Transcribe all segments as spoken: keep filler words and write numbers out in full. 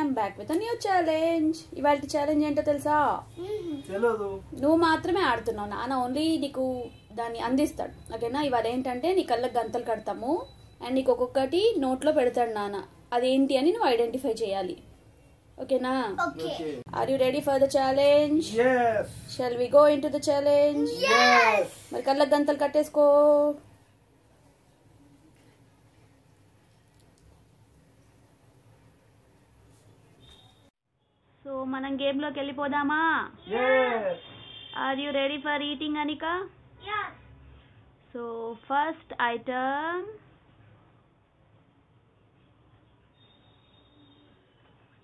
am back with a new challenge. You want to challenge enter telsa? Chalo do. No maatrame aadthunna. Nana only niku dani andistad. Okay na ivada entante ni kallaku gantalu kadtamu and niku okokkati note lo pedtadu nana. Adi enti ani nu identify cheyali. Okay na? Okay. Are you ready for the challenge? Yes. Shall we go into the challenge? Yes. Mari kallaku gantalu kattesko. So, manam game lo kelli podama? Yes. Are you ready for eating, Anika? Yes. So, first item.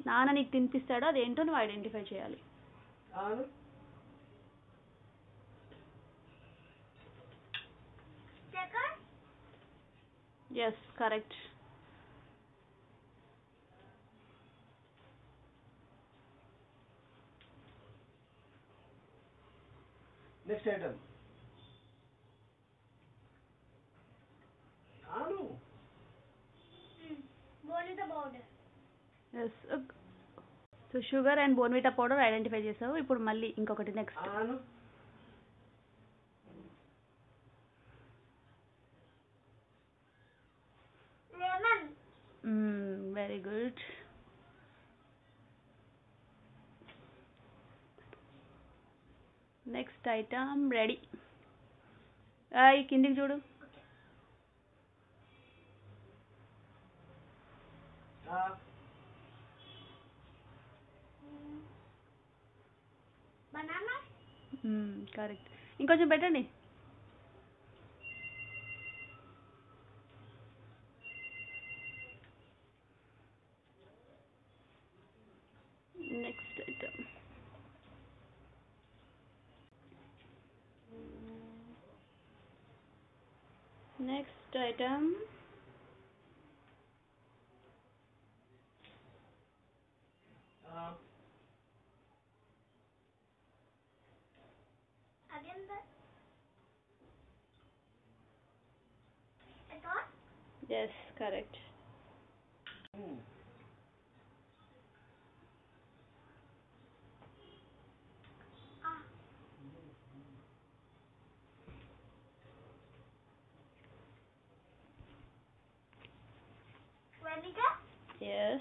Nana nik tinpistado adi ento nu identify cheyali. Anu. Second? Yes, correct. Next item. Anu. Mm. Bonvita powder. Yes. Okay. So sugar and bonvita powder identify chesavu. Ippudu malli inkokati next. Anu. Lemon. Mm, very good. Next item ready. I kindiki chudu. Ah. Banana. Hmm. Correct. Inkoncham bettandi. Next item. Next item. Uh, Again the. It's on? Yes, correct. Mm. Yes.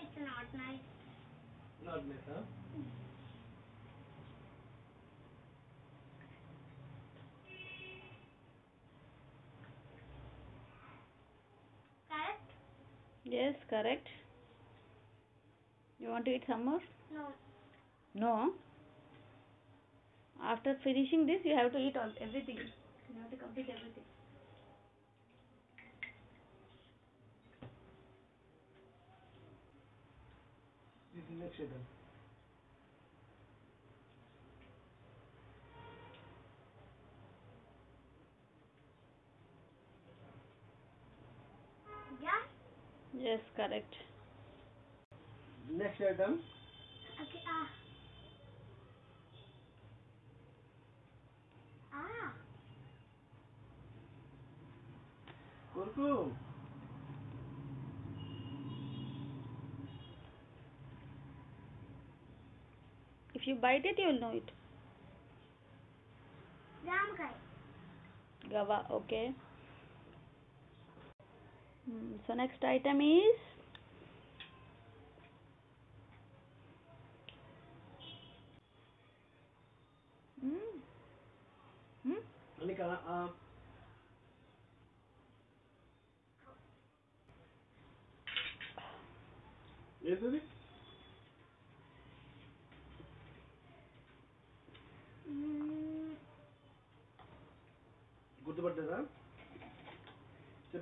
It's not nice. Not nice, huh? Mm. Correct? Yes, correct. You want to eat some more? No. No? After finishing this, you have to eat all everything. You have to complete everything. This is next item. Yeah? Yes, correct. Next item. Okay, ah. Uh. Kurkum. If you bite it, you will know it. Jamkai. Gava, okay. Hmm, so next item is hmm. Hmm? Alika, uh, Isn't it? Mm. Good about that, huh?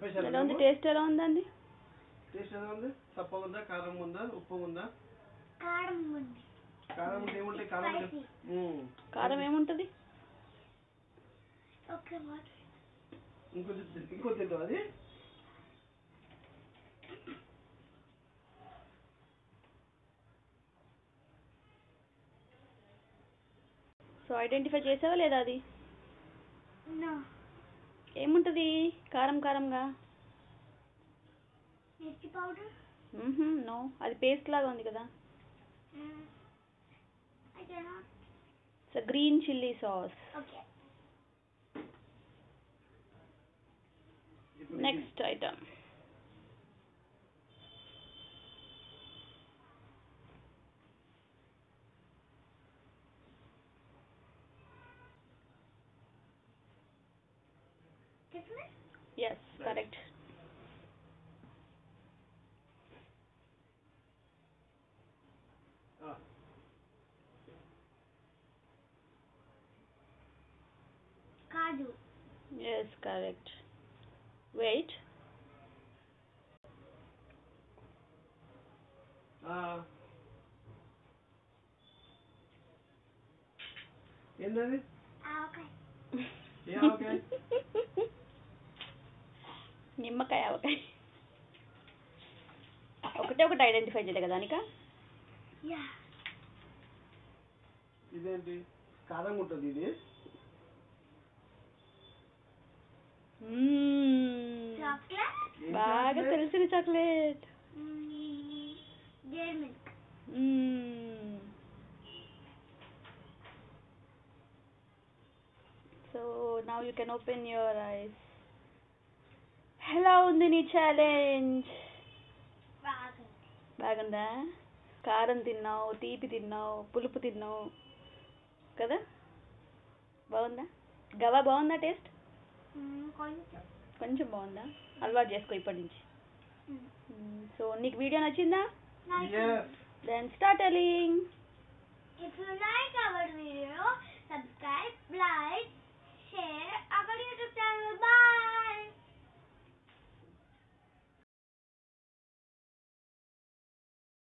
How is the taste around? Taste around? Sappa unda, karam unda, uppu unda? Karam unda. Karam unda, karam unda. Hmm. Karam unda di? Okay, what? Inko the, inko the do adi? So identify చేసావా లేదా అది? No. ఏముంటది కారం కారంగా మిర్చి powder mhm no అది paste లాగా ఉంది కదా I cannot it's a green chilli sauce okay next item Yes, right. Correct. Ah. Kaju. Yes, correct. Wait. Ah. In there? Ah, okay. Yeah, okay. నిమ్మకాయ అవకాయ ఒకటే ఒకటి ఐడెంటిఫై చేయలే కదా అనిక యా ఇదేంటి కారం ఉంటది ఇది మ్మ్ చాక్లెట్ బాగా తెలిసిన chocolate dairy milk hmm so now you can open your eyes Hello, Nini challenge. Baganda. Karan tinnao, teepi tinnao, pulupu tinnao. Kada? Baganda. Gava baganda taste? Hmm, koncham. Koncham baganda. Alva chesko ippadi nunchi. Hmm. So, nik video nachinda? Yes. Then start telling. If you like our video,